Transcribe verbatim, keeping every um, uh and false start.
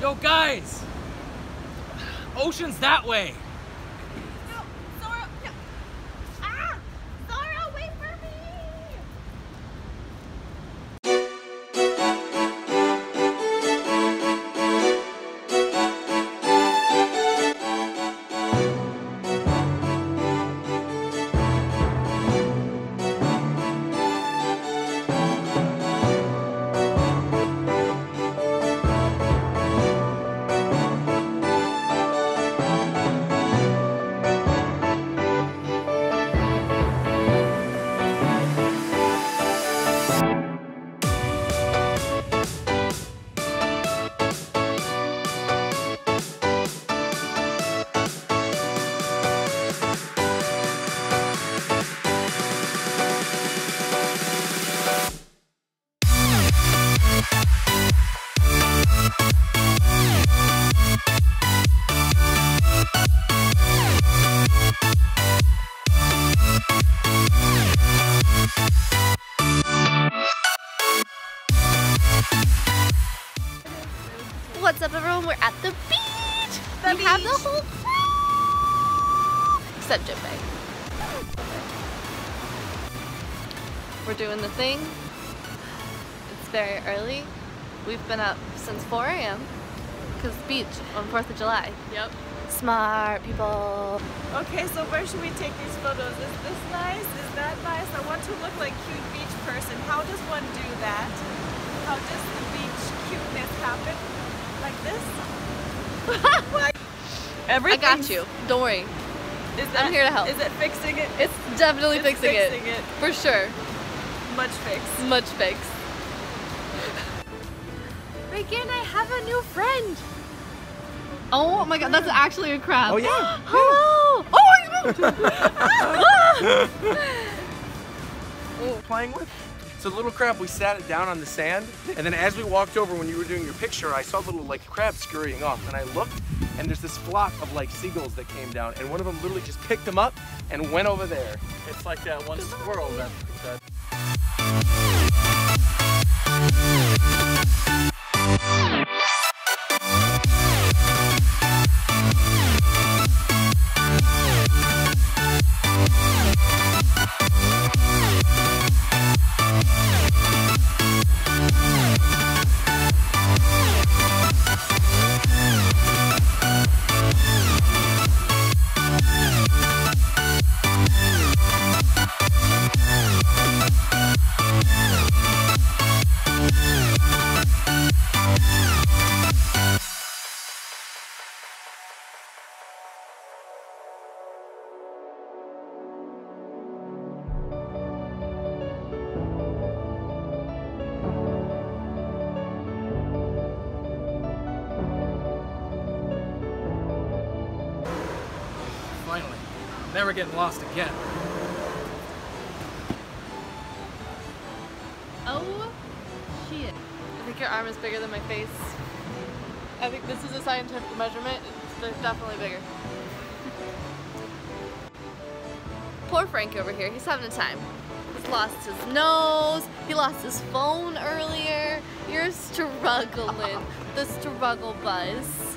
Yo, guys! Ocean's that way! No, Zora! No. Ah! Zora, wait for What's up, everyone? We're at the beach! The we beach. have the whole crew! Except Jimbei. We're doing the thing. It's very early. We've been up since four A M because beach on fourth of July. Yep. Smart people. Okay, so where should we take these photos? Is this nice? Is that nice? I want to look like a cute beach person. How does one do that? How does the beach cuteness happen? Like this? Like, everything. I got you. Don't worry. Is that, I'm here to help. Is it fixing it? It's definitely it's fixing, fixing it. it. For sure. Much fixed. Much fixed. Reagan, I have a new friend. Oh my god, that's actually a crab. Oh yeah. yeah. Hello. Oh, I moved. Oh. Playing with. So the little crab, we sat it down on the sand, and then as we walked over when you were doing your picture, I saw a little like crab scurrying off, and I looked, and there's this flock of like seagulls that came down, and one of them literally just picked them up and went over there. It's like that one squirrel that picked that. Never getting lost again. Oh shit. I think your arm is bigger than my face. I think this is a scientific measurement. It's definitely bigger. Poor Frank over here, he's having a time. He's lost his nose, he lost his phone earlier. You're struggling. The struggle buzz.